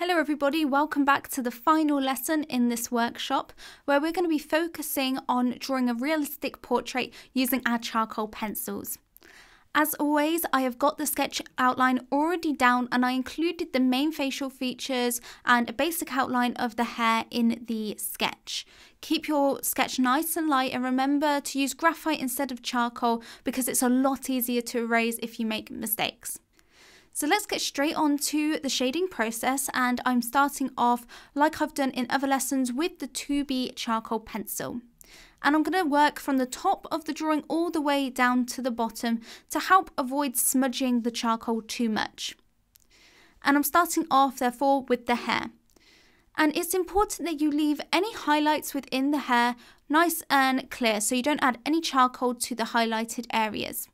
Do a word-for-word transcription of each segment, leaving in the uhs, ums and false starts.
Hello everybody, welcome back to the final lesson in this workshop where we're going to be focusing on drawing a realistic portrait using our charcoal pencils. As always, I have got the sketch outline already down and I included the main facial features and a basic outline of the hair in the sketch. Keep your sketch nice and light and remember to use graphite instead of charcoal because it's a lot easier to erase if you make mistakes. So let's get straight on to the shading process, and I'm starting off like I've done in other lessons with the two B charcoal pencil. And I'm going to work from the top of the drawing all the way down to the bottom to help avoid smudging the charcoal too much. And I'm starting off therefore with the hair. And it's important that you leave any highlights within the hair nice and clear so you don't add any charcoal to the highlighted areas.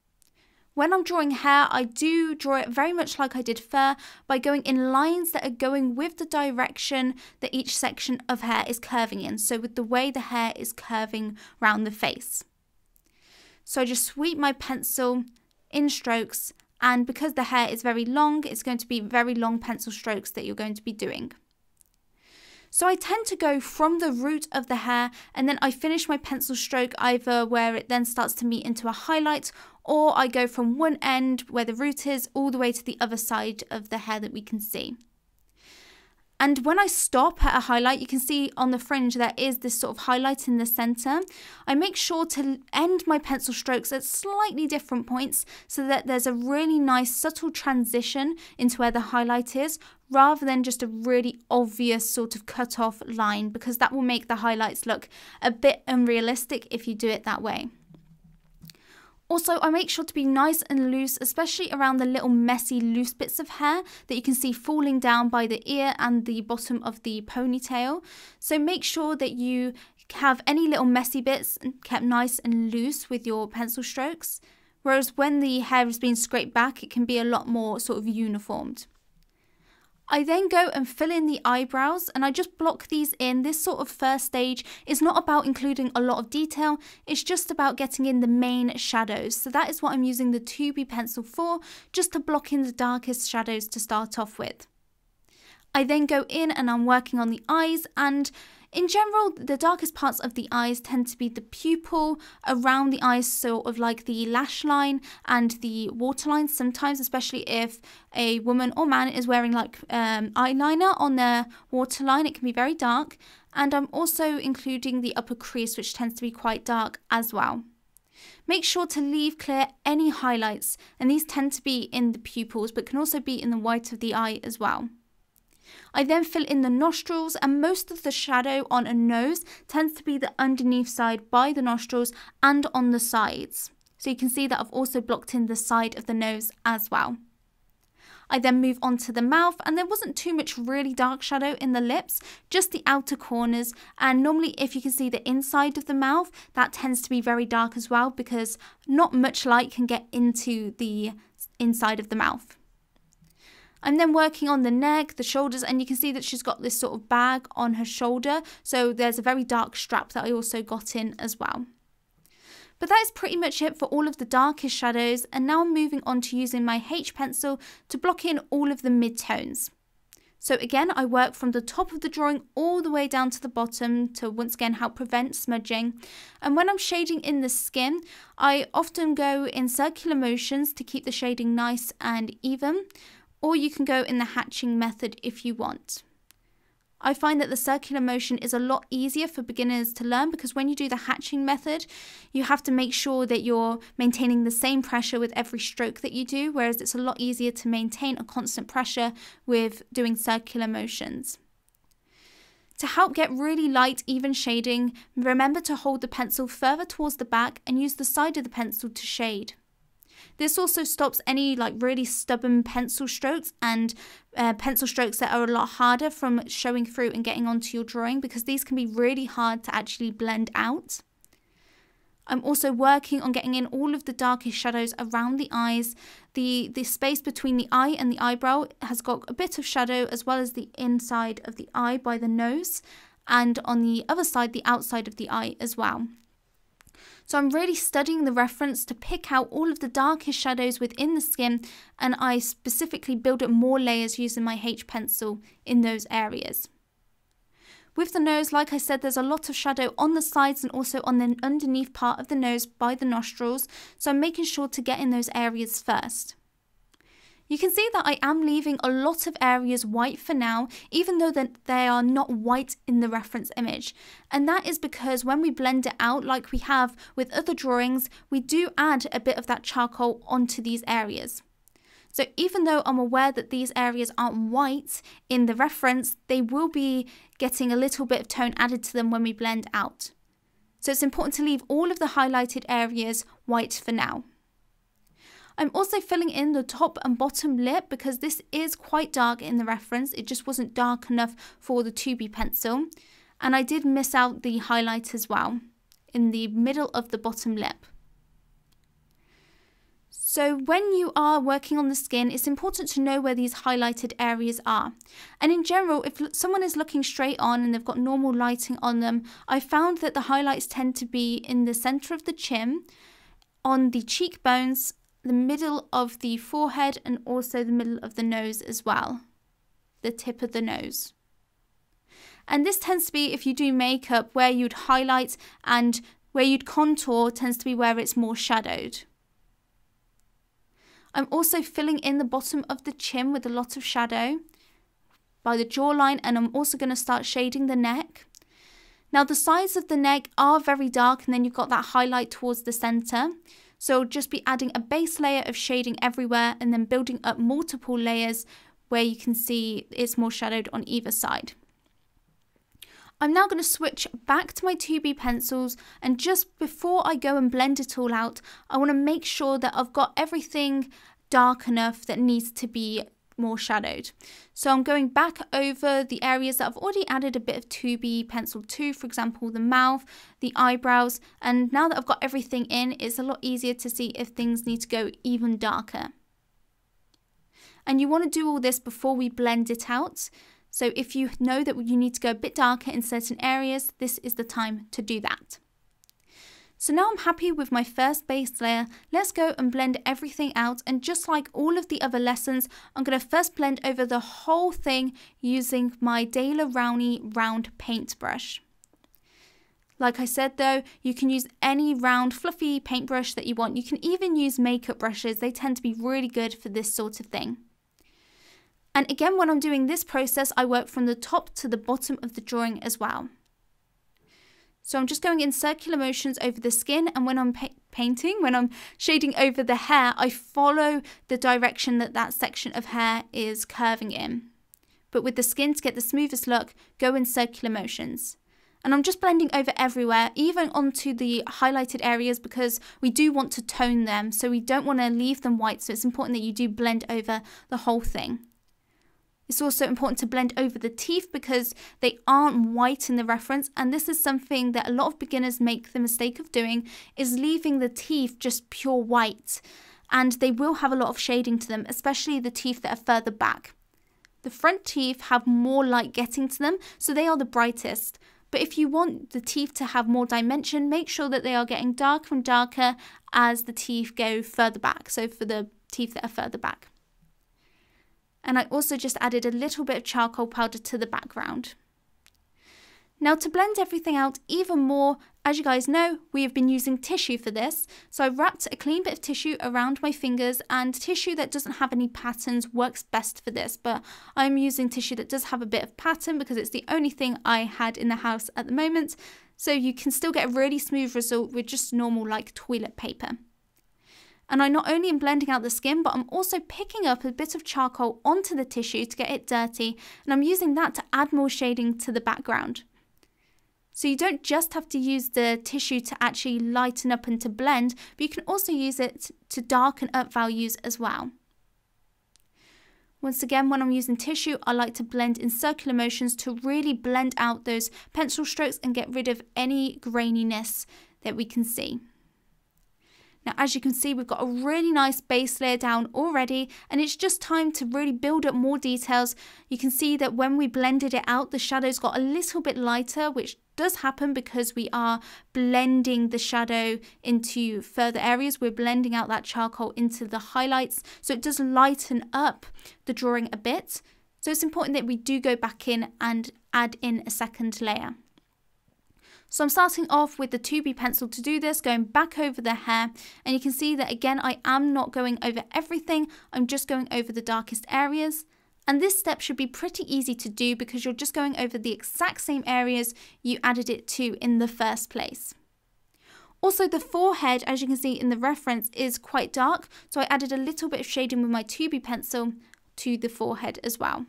When I'm drawing hair, I do draw it very much like I did fur by going in lines that are going with the direction that each section of hair is curving in. So with the way the hair is curving round the face. So I just sweep my pencil in strokes, and because the hair is very long, it's going to be very long pencil strokes that you're going to be doing. So I tend to go from the root of the hair and then I finish my pencil stroke either where it then starts to meet into a highlight, or I go from one end where the root is all the way to the other side of the hair that we can see. And when I stop at a highlight, you can see on the fringe there is this sort of highlight in the center. I make sure to end my pencil strokes at slightly different points so that there's a really nice subtle transition into where the highlight is, rather than just a really obvious sort of cut-off line, because that will make the highlights look a bit unrealistic if you do it that way. Also, I make sure to be nice and loose, especially around the little messy loose bits of hair that you can see falling down by the ear and the bottom of the ponytail. So make sure that you have any little messy bits kept nice and loose with your pencil strokes, whereas when the hair is being scraped back, it can be a lot more sort of uniformed. I then go and fill in the eyebrows, and I just block these in. This sort of first stage is not about including a lot of detail, it's just about getting in the main shadows. So that is what I'm using the two B pencil for, just to block in the darkest shadows to start off with. I then go in and I'm working on the eyes, and in general the darkest parts of the eyes tend to be the pupil, around the eyes sort of like the lash line and the waterline sometimes, especially if a woman or man is wearing like um, eyeliner on their waterline, it can be very dark. And I'm also including the upper crease, which tends to be quite dark as well. Make sure to leave clear any highlights, and these tend to be in the pupils but can also be in the white of the eye as well. I then fill in the nostrils, and most of the shadow on a nose tends to be the underneath side by the nostrils and on the sides. So you can see that I've also blocked in the side of the nose as well. I then move on to the mouth, and there wasn't too much really dark shadow in the lips, just the outer corners. And normally if you can see the inside of the mouth, that tends to be very dark as well because not much light can get into the inside of the mouth. I'm then working on the neck, the shoulders, and you can see that she's got this sort of bag on her shoulder. So there's a very dark strap that I also got in as well. But that is pretty much it for all of the darkest shadows. And now I'm moving on to using my H pencil to block in all of the midtones. So again, I work from the top of the drawing all the way down to the bottom to once again help prevent smudging. And when I'm shading in the skin, I often go in circular motions to keep the shading nice and even. Or you can go in the hatching method if you want. I find that the circular motion is a lot easier for beginners to learn, because when you do the hatching method, you have to make sure that you're maintaining the same pressure with every stroke that you do, whereas it's a lot easier to maintain a constant pressure with doing circular motions. To help get really light, even shading, remember to hold the pencil further towards the back and use the side of the pencil to shade. This also stops any like really stubborn pencil strokes and uh, pencil strokes that are a lot harder from showing through and getting onto your drawing, because these can be really hard to actually blend out. I'm also working on getting in all of the darkest shadows around the eyes. The, the space between the eye and the eyebrow has got a bit of shadow, as well as the inside of the eye by the nose, and on the other side, the outside of the eye as well. So I'm really studying the reference to pick out all of the darkest shadows within the skin, and I specifically build up more layers using my H pencil in those areas. With the nose, like I said, there's a lot of shadow on the sides and also on the underneath part of the nose by the nostrils, so I'm making sure to get in those areas first. You can see that I am leaving a lot of areas white for now, even though that they are not white in the reference image. And that is because when we blend it out, like we have with other drawings, we do add a bit of that charcoal onto these areas. So even though I'm aware that these areas aren't white in the reference, they will be getting a little bit of tone added to them when we blend out. So it's important to leave all of the highlighted areas white for now. I'm also filling in the top and bottom lip because this is quite dark in the reference. It just wasn't dark enough for the two B pencil. And I did miss out the highlight as well in the middle of the bottom lip. So when you are working on the skin, it's important to know where these highlighted areas are. And in general, if someone is looking straight on and they've got normal lighting on them, I found that the highlights tend to be in the center of the chin, on the cheekbones, the middle of the forehead, and also the middle of the nose as well, the tip of the nose. And this tends to be, if you do makeup, where you'd highlight, and where you'd contour tends to be where it's more shadowed. I'm also filling in the bottom of the chin with a lot of shadow by the jawline, and I'm also going to start shading the neck. Now the sides of the neck are very dark, and then you've got that highlight towards the center. So just be adding a base layer of shading everywhere and then building up multiple layers where you can see it's more shadowed on either side. I'm now going to switch back to my two B pencils, and just before I go and blend it all out, I want to make sure that I've got everything dark enough that needs to be more shadowed. So I'm going back over the areas that I've already added a bit of two B pencil to, for example the mouth, the eyebrows, and now that I've got everything in, it's a lot easier to see if things need to go even darker. And you want to do all this before we blend it out. So if you know that you need to go a bit darker in certain areas, this is the time to do that. So now I'm happy with my first base layer. Let's go and blend everything out. And just like all of the other lessons, I'm going to first blend over the whole thing using my De La Rowney round paintbrush. Like I said though, you can use any round fluffy paintbrush that you want. You can even use makeup brushes. They tend to be really good for this sort of thing. And again, when I'm doing this process, I work from the top to the bottom of the drawing as well. So I'm just going in circular motions over the skin, and when I'm pa painting, when I'm shading over the hair, I follow the direction that that section of hair is curving in. But with the skin, to get the smoothest look, go in circular motions. And I'm just blending over everywhere, even onto the highlighted areas, because we do want to tone them, so we don't want to leave them white, so it's important that you do blend over the whole thing. It's also important to blend over the teeth because they aren't white in the reference, and this is something that a lot of beginners make the mistake of doing, is leaving the teeth just pure white, and they will have a lot of shading to them, especially the teeth that are further back. The front teeth have more light getting to them, so they are the brightest, but if you want the teeth to have more dimension, make sure that they are getting darker and darker as the teeth go further back, so for the teeth that are further back. And I also just added a little bit of charcoal powder to the background. Now to blend everything out even more, as you guys know, we have been using tissue for this. So I wrapped a clean bit of tissue around my fingers, and tissue that doesn't have any patterns works best for this. But I'm using tissue that does have a bit of pattern because it's the only thing I had in the house at the moment. So you can still get a really smooth result with just normal like toilet paper. And I not only am blending out the skin, but I'm also picking up a bit of charcoal onto the tissue to get it dirty, and I'm using that to add more shading to the background. So you don't just have to use the tissue to actually lighten up and to blend, but you can also use it to darken up values as well. Once again, when I'm using tissue, I like to blend in circular motions to really blend out those pencil strokes and get rid of any graininess that we can see. Now, as you can see, we've got a really nice base layer down already, and it's just time to really build up more details. You can see that when we blended it out, the shadows got a little bit lighter, which does happen because we are blending the shadow into further areas. We're blending out that charcoal into the highlights, so it does lighten up the drawing a bit. So it's important that we do go back in and add in a second layer. So I'm starting off with the two B pencil to do this, going back over the hair, and you can see that again I am not going over everything, I'm just going over the darkest areas. And this step should be pretty easy to do because you're just going over the exact same areas you added it to in the first place. Also, the forehead, as you can see in the reference, is quite dark, so I added a little bit of shading with my two B pencil to the forehead as well.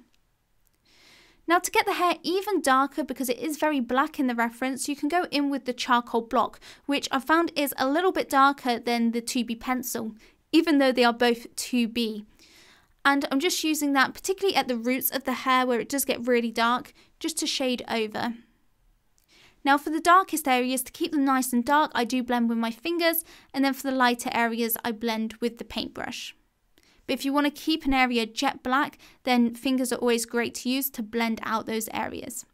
Now, to get the hair even darker, because it is very black in the reference, you can go in with the charcoal block, which I found is a little bit darker than the two B pencil, even though they are both two B. And I'm just using that particularly at the roots of the hair where it does get really dark, just to shade over. Now, for the darkest areas, to keep them nice and dark, I do blend with my fingers, and then for the lighter areas, I blend with the paintbrush. But if you want to keep an area jet black, then fingers are always great to use to blend out those areas.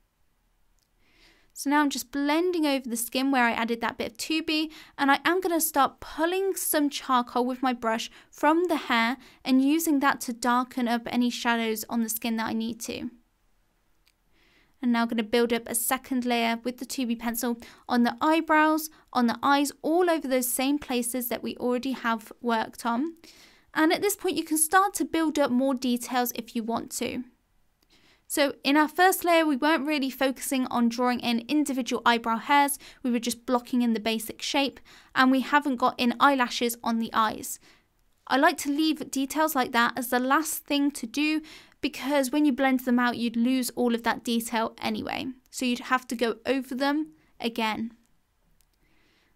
So now I'm just blending over the skin where I added that bit of two B, and I am going to start pulling some charcoal with my brush from the hair and using that to darken up any shadows on the skin that I need to. And now I'm going to build up a second layer with the two B pencil on the eyebrows, on the eyes, all over those same places that we already have worked on. And at this point, you can start to build up more details if you want to. So in our first layer, we weren't really focusing on drawing in individual eyebrow hairs. We were just blocking in the basic shape, and we haven't got in eyelashes on the eyes. I like to leave details like that as the last thing to do, because when you blend them out, you'd lose all of that detail anyway. So you'd have to go over them again.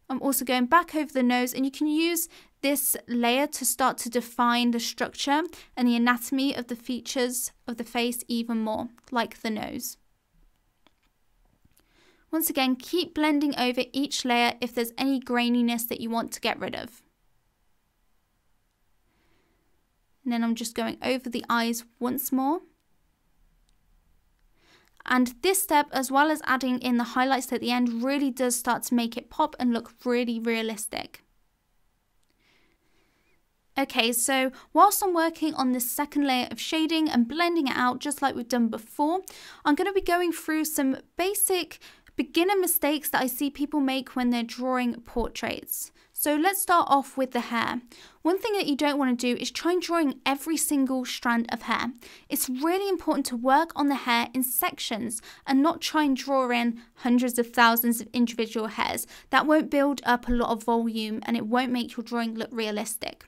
I'm also going back over the nose, and you can use this layer to start to define the structure and the anatomy of the features of the face even more, like the nose. Once again, keep blending over each layer if there's any graininess that you want to get rid of. And then I'm just going over the eyes once more. And this step, as well as adding in the highlights at the end, really does start to make it pop and look really realistic. Okay, so whilst I'm working on this second layer of shading and blending it out just like we've done before, I'm going to be going through some basic beginner mistakes that I see people make when they're drawing portraits. So let's start off with the hair. One thing that you don't want to do is try and drawing every single strand of hair. It's really important to work on the hair in sections and not try and draw in hundreds of thousands of individual hairs. That won't build up a lot of volume and it won't make your drawing look realistic.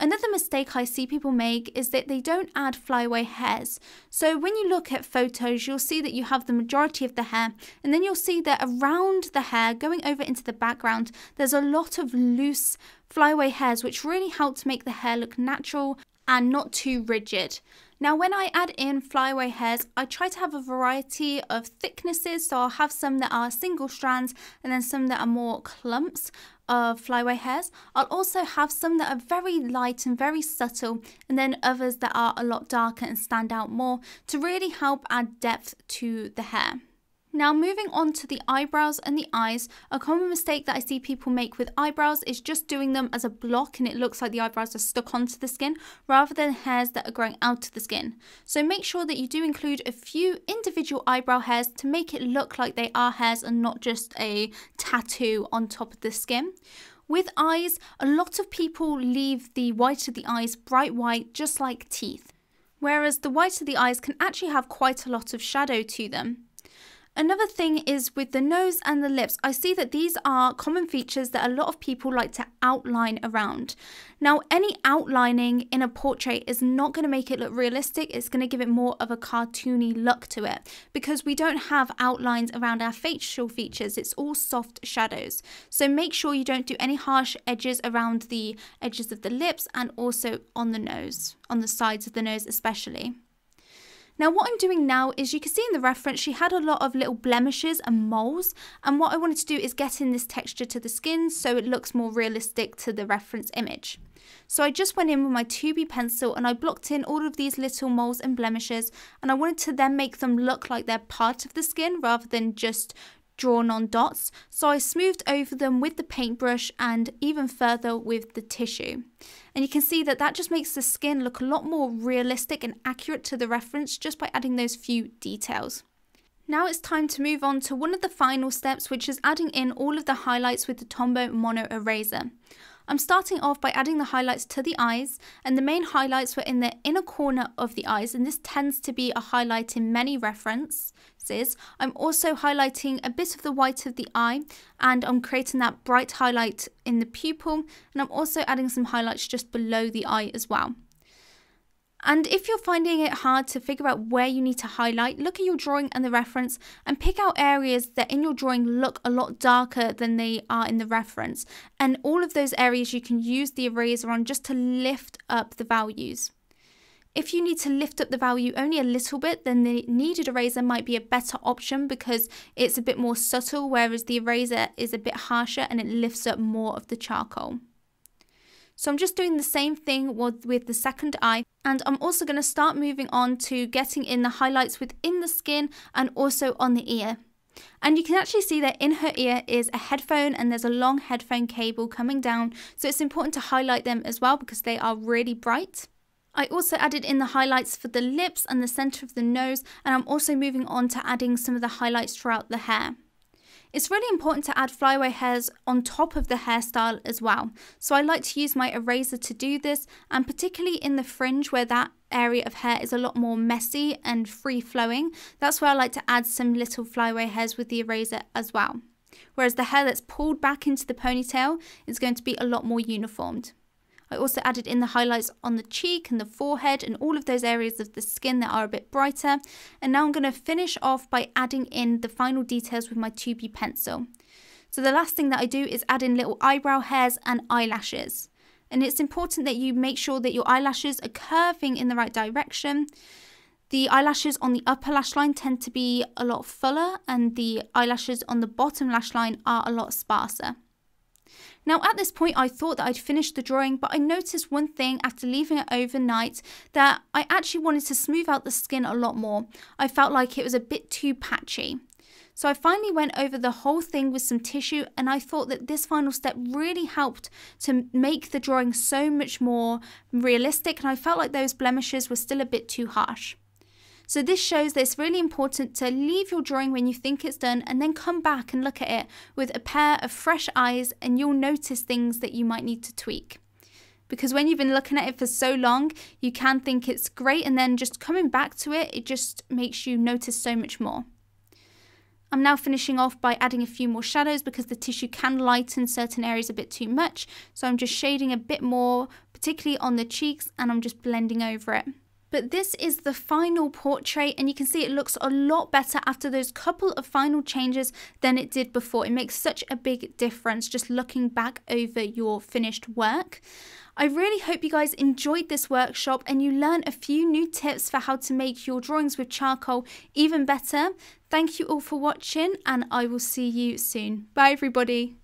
Another mistake I see people make is that they don't add flyaway hairs. So when you look at photos, you'll see that you have the majority of the hair, and then you'll see that around the hair, going over into the background, there's a lot of loose flyaway hairs, which really help to make the hair look natural and not too rigid. Now, when I add in flyaway hairs, I try to have a variety of thicknesses, so I'll have some that are single strands and then some that are more clumps of flyaway hairs. I'll also have some that are very light and very subtle, and then others that are a lot darker and stand out more to really help add depth to the hair. Now, moving on to the eyebrows and the eyes, a common mistake that I see people make with eyebrows is just doing them as a block, and it looks like the eyebrows are stuck onto the skin rather than hairs that are growing out of the skin. So make sure that you do include a few individual eyebrow hairs to make it look like they are hairs and not just a tattoo on top of the skin. With eyes, a lot of people leave the white of the eyes bright white, just like teeth, whereas the white of the eyes can actually have quite a lot of shadow to them. Another thing is with the nose and the lips. I see that these are common features that a lot of people like to outline around. Now, any outlining in a portrait is not going to make it look realistic. It's going to give it more of a cartoony look to it because we don't have outlines around our facial features. It's all soft shadows. So make sure you don't do any harsh edges around the edges of the lips and also on the nose, on the sides of the nose especially. Now what I'm doing now is, you can see in the reference, she had a lot of little blemishes and moles, and what I wanted to do is get in this texture to the skin so it looks more realistic to the reference image. So I just went in with my two B pencil and I blocked in all of these little moles and blemishes, and I wanted to then make them look like they're part of the skin rather than just drawn on dots. So I smoothed over them with the paintbrush and even further with the tissue. And you can see that that just makes the skin look a lot more realistic and accurate to the reference just by adding those few details. Now it's time to move on to one of the final steps, which is adding in all of the highlights with the Tombow Mono Eraser. I'm starting off by adding the highlights to the eyes, and the main highlights were in the inner corner of the eyes, and this tends to be a highlight in many references. I'm also highlighting a bit of the white of the eye, and I'm creating that bright highlight in the pupil, and I'm also adding some highlights just below the eye as well. And if you're finding it hard to figure out where you need to highlight, look at your drawing and the reference and pick out areas that in your drawing look a lot darker than they are in the reference. And all of those areas you can use the eraser on just to lift up the values. If you need to lift up the value only a little bit, then the kneaded eraser might be a better option because it's a bit more subtle, whereas the eraser is a bit harsher and it lifts up more of the charcoal. So I'm just doing the same thing with, with the second eye, and I'm also going to start moving on to getting in the highlights within the skin and also on the ear. And you can actually see that in her ear is a headphone, and there's a long headphone cable coming down, so it's important to highlight them as well because they are really bright. I also added in the highlights for the lips and the centre of the nose, and I'm also moving on to adding some of the highlights throughout the hair. It's really important to add flyaway hairs on top of the hairstyle as well. So I like to use my eraser to do this, and particularly in the fringe where that area of hair is a lot more messy and free flowing, that's where I like to add some little flyaway hairs with the eraser as well. Whereas the hair that's pulled back into the ponytail is going to be a lot more uniformed. I also added in the highlights on the cheek and the forehead and all of those areas of the skin that are a bit brighter. And now I'm going to finish off by adding in the final details with my two B pencil. So the last thing that I do is add in little eyebrow hairs and eyelashes. And it's important that you make sure that your eyelashes are curving in the right direction. The eyelashes on the upper lash line tend to be a lot fuller, and the eyelashes on the bottom lash line are a lot sparser. Now at this point I thought that I'd finished the drawing, but I noticed one thing after leaving it overnight, that I actually wanted to smooth out the skin a lot more. I felt like it was a bit too patchy. So I finally went over the whole thing with some tissue, and I thought that this final step really helped to make the drawing so much more realistic, and I felt like those blemishes were still a bit too harsh. So this shows that it's really important to leave your drawing when you think it's done and then come back and look at it with a pair of fresh eyes, and you'll notice things that you might need to tweak. Because when you've been looking at it for so long, you can think it's great, and then just coming back to it, it just makes you notice so much more. I'm now finishing off by adding a few more shadows because the tissue can lighten certain areas a bit too much. So I'm just shading a bit more, particularly on the cheeks, and I'm just blending over it. But this is the final portrait, and you can see it looks a lot better after those couple of final changes than it did before. It makes such a big difference just looking back over your finished work. I really hope you guys enjoyed this workshop and you learned a few new tips for how to make your drawings with charcoal even better. Thank you all for watching, and I will see you soon. Bye everybody.